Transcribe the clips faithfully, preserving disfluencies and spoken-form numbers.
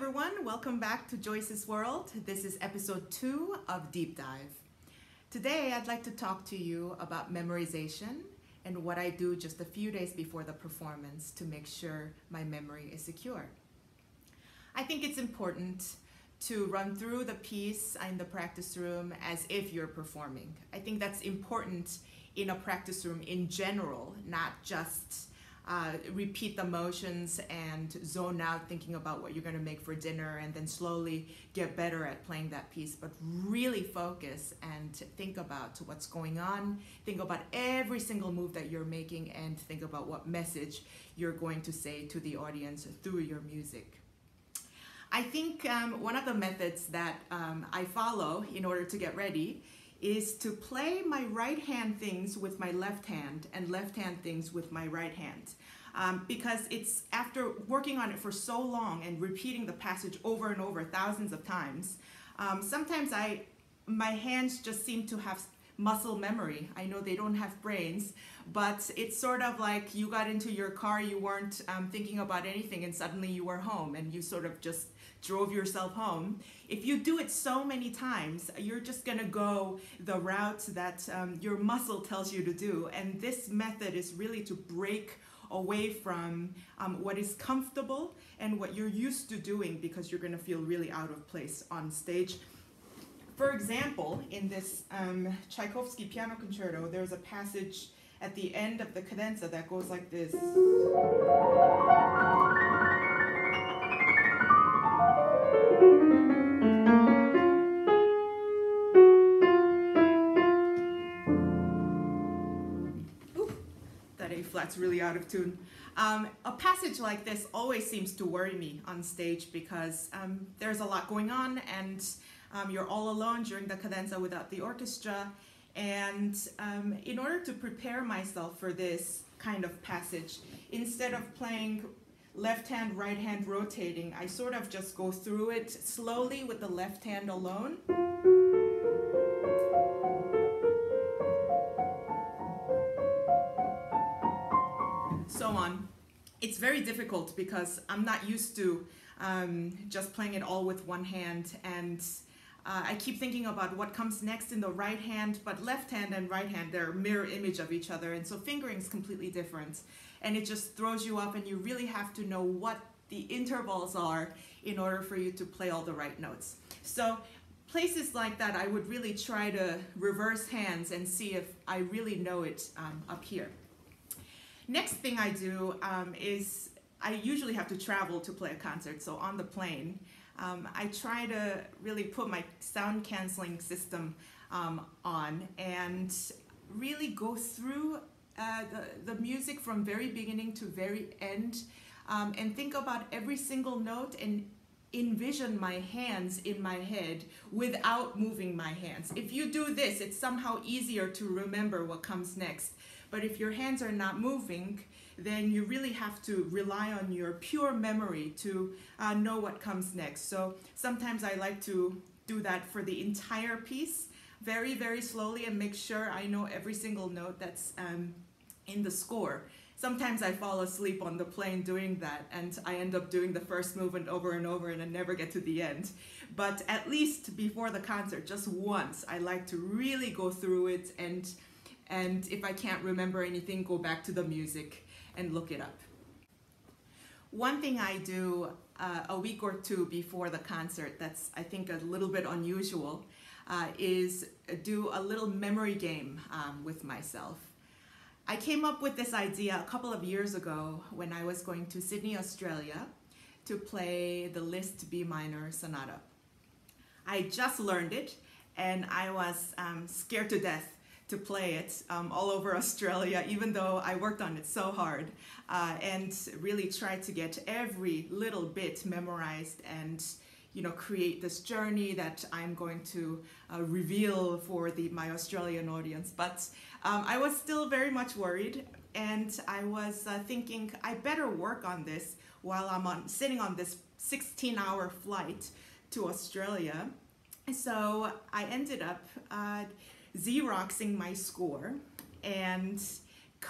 everyone, welcome back to Joyce's World. This is episode two of Deep Dive. Today I'd like to talk to you about memorization and what I do just a few days before the performance to make sure my memory is secure. I think it's important to run through the piece in the practice room as if you're performing. I think that's important in a practice room in general, not just Uh, repeat the motions and zone out thinking about what you're going to make for dinner and then slowly get better at playing that piece, but really focus and think about what's going on, think about every single move that you're making, and think about what message you're going to say to the audience through your music. I think um, one of the methods that um, I follow in order to get ready is to play my right hand things with my left hand and left hand things with my right hand. Um, because it's after working on it for so long and repeating the passage over and over thousands of times, um, sometimes I, my hands just seem to have muscle memory. I know they don't have brains, but it's sort of like you got into your car, you weren't um, thinking about anything, and suddenly you were home and you sort of just drove yourself home. If you do it so many times, you're just gonna go the route that um, your muscle tells you to do. And this method is really to break away from um, what is comfortable and what you're used to doing, because you're gonna feel really out of place on stage. For example, in this um, Tchaikovsky piano concerto, there's a passage at the end of the cadenza that goes like this. Ooh, that A flat's really out of tune. Um, a passage like this always seems to worry me on stage, because um, there's a lot going on, and Um, you're all alone during the cadenza without the orchestra. And um, in order to prepare myself for this kind of passage, instead of playing left hand, right hand rotating, I sort of just go through it slowly with the left hand alone. So on. It's very difficult because I'm not used to um, just playing it all with one hand, and Uh, I keep thinking about what comes next in the right hand, but left hand and right hand, they're mirror image of each other, and so fingering is completely different. And it just throws you off, and you really have to know what the intervals are in order for you to play all the right notes. So places like that, I would really try to reverse hands and see if I really know it um, up here. Next thing I do um, is I usually have to travel to play a concert, so on the plane. Um, I try to really put my sound canceling system um, on and really go through uh, the, the music from very beginning to very end, um, and think about every single note and envision my hands in my head without moving my hands. If you do this, it's somehow easier to remember what comes next. But if your hands are not moving, then you really have to rely on your pure memory to uh, know what comes next. So sometimes I like to do that for the entire piece, very, very slowly, and make sure I know every single note that's um, in the score. Sometimes I fall asleep on the plane doing that, and I end up doing the first movement over and over, and I never get to the end. But at least before the concert, just once, I like to really go through it, and and if I can't remember anything, go back to the music and look it up. One thing I do uh, a week or two before the concert that's, I think, a little bit unusual uh, is do a little memory game um, with myself. I came up with this idea a couple of years ago when I was going to Sydney, Australia to play the Liszt B minor sonata. I just learned it, and I was um, scared to death to play it um, all over Australia, even though I worked on it so hard uh, and really tried to get every little bit memorized and, you know, create this journey that I'm going to uh, reveal for the, my Australian audience. But um, I was still very much worried, and I was uh, thinking I better work on this while I'm on, sitting on this sixteen hour flight to Australia. So I ended up uh, Xeroxing my score and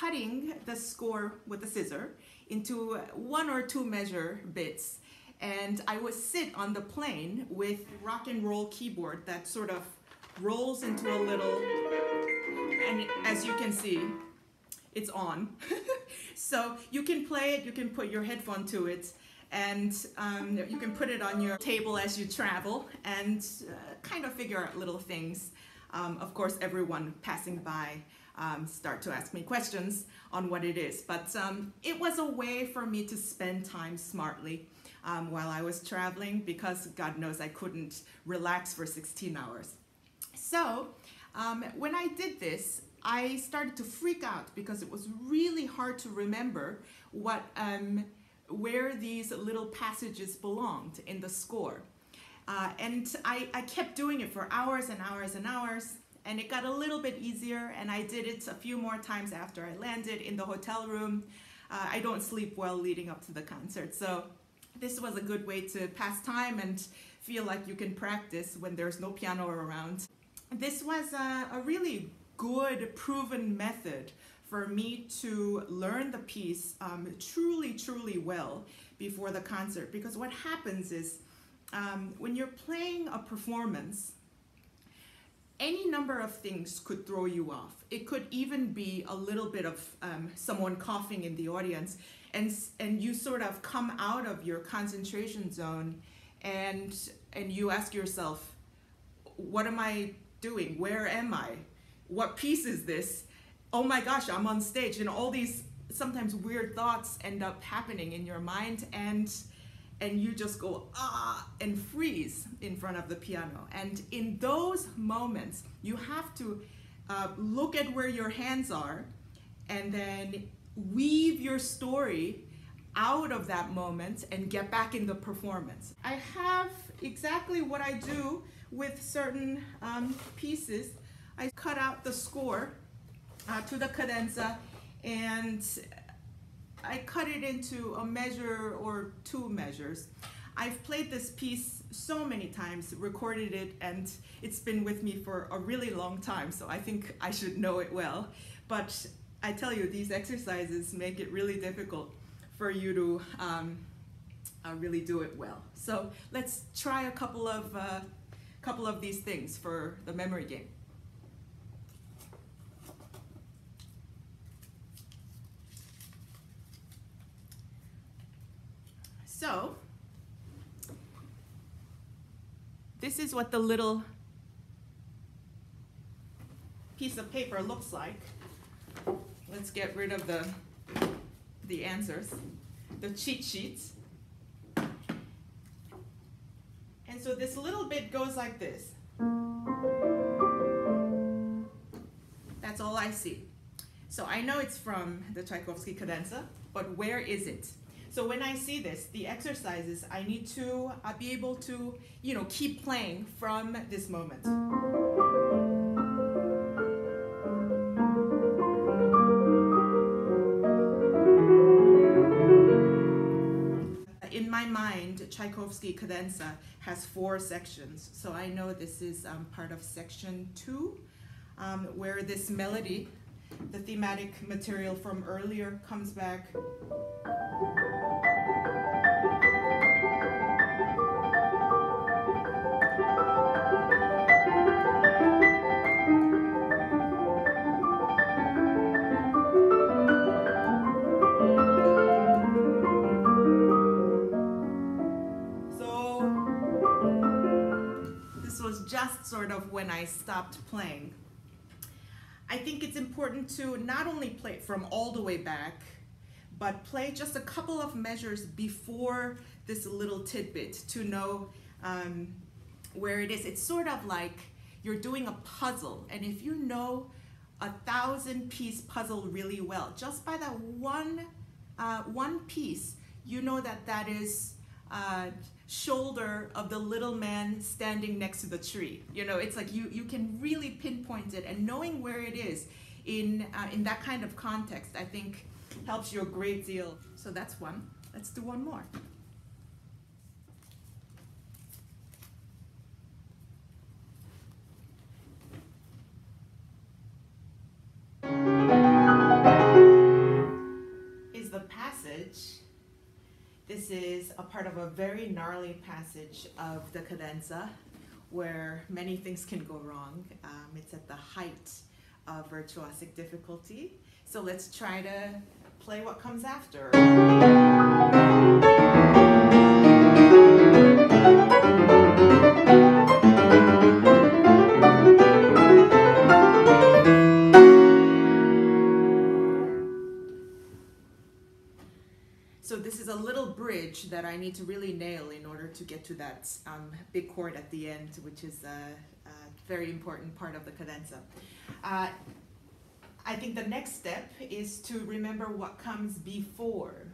cutting the score with a scissor into one or two measure bits, And I would sit on the plane with rock and roll keyboard that sort of rolls into a little, and as you can see, it's on. So you can play it, you can put your headphone to it, and um, you can put it on your table as you travel and uh, kind of figure out little things. Um, of course, everyone passing by um, start to ask me questions on what it is, but um, it was a way for me to spend time smartly um, while I was traveling, because God knows I couldn't relax for sixteen hours. So um, when I did this, I started to freak out because it was really hard to remember what um, where these little passages belonged in the score. Uh, and I, I kept doing it for hours and hours and hours, and it got a little bit easier, and I did it a few more times after I landed in the hotel room. Uh, I don't sleep well leading up to the concert, so this was a good way to pass time and feel like you can practice when there's no piano around. This was a, a really good proven method for me to learn the piece um, truly, truly well before the concert, because what happens is Um, when you're playing a performance, any number of things could throw you off. It could even be a little bit of um, someone coughing in the audience, and and you sort of come out of your concentration zone, and and you ask yourself, what am I doing? Where am I? What piece is this? Oh my gosh, I'm on stage. And all these sometimes weird thoughts end up happening in your mind, and and you just go, ah, and freeze in front of the piano. And in those moments, you have to uh, look at where your hands are and then weave your story out of that moment and get back in the performance. I have exactly what I do with certain um, pieces. I cut out the score uh, to the cadenza, and I cut it into a measure or two measures. I've played this piece so many times, recorded it, and it's been with me for a really long time, so I think I should know it well. But I tell you, these exercises make it really difficult for you to um, uh, really do it well. So let's try a couple of, uh, couple of these things for the memory game. So, this is what the little piece of paper looks like. Let's get rid of the, the answers, the cheat sheets. And so this little bit goes like this. That's all I see. So I know it's from the Tchaikovsky cadenza, but where is it? So when I see this, the exercises, I need to I'll be able to, you know, keep playing from this moment. In my mind, Tchaikovsky cadenza has four sections. So I know this is um, part of section two, um, where this melody, the thematic material from earlier, comes back. Just sort of when I stopped playing. I think it's important to not only play it from all the way back, but play just a couple of measures before this little tidbit to know um, where it is. It's sort of like you're doing a puzzle, and if you know a thousand piece puzzle really well, just by that one, uh, one piece, you know that that is uh, shoulder of the little man standing next to the tree. You know, it's like you you can really pinpoint it, and knowing where it is in uh, in that kind of context, I think, helps you a great deal. So that's one. Let's do one more. Is the passage. This This is a part of a very gnarly passage of the cadenza where many things can go wrong. Um, it's at the height of virtuosic difficulty. So let's try to play what comes after. So this is a little bridge that I need to really nail in order to get to that um, big chord at the end, which is a, a very important part of the cadenza. Uh, I think the next step is to remember what comes before.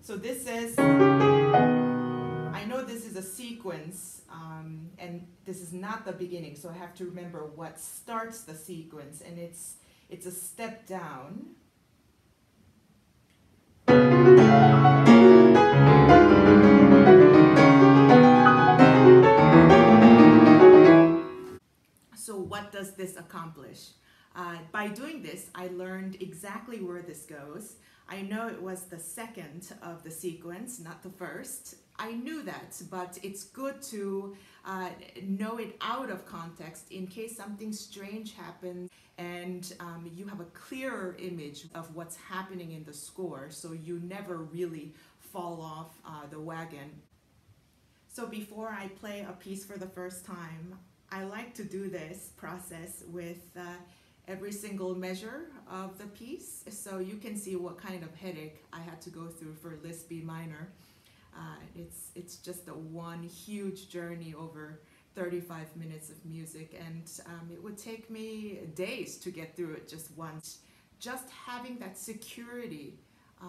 So this is, I know this is a sequence, um, and this is not the beginning, so I have to remember what starts the sequence, and it's, it's a step down. So what does this accomplish? Uh, by doing this, I learned exactly where this goes. I know it was the second of the sequence, not the first. I knew that, but it's good to uh, know it out of context in case something strange happens and um, you have a clearer image of what's happening in the score, so you never really fall off uh, the wagon. So before I play a piece for the first time, I like to do this process with uh, every single measure of the piece, so you can see what kind of headache I had to go through for Liszt B minor. Uh, it's, it's just a one huge journey over thirty-five minutes of music, and um, it would take me days to get through it just once. Just having that security, uh,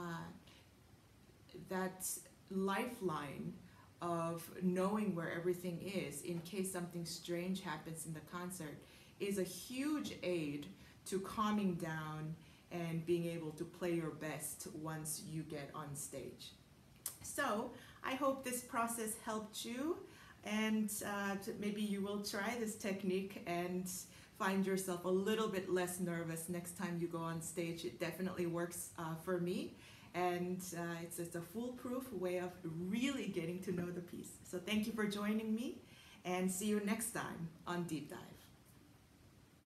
that lifeline of knowing where everything is in case something strange happens in the concert is a huge aid to calming down and being able to play your best once you get on stage. So I hope this process helped you, and uh, maybe you will try this technique and find yourself a little bit less nervous next time you go on stage. It definitely works uh, for me. And uh, it's, it's a foolproof way of really getting to know the piece. So thank you for joining me, and see you next time on Deep Dive.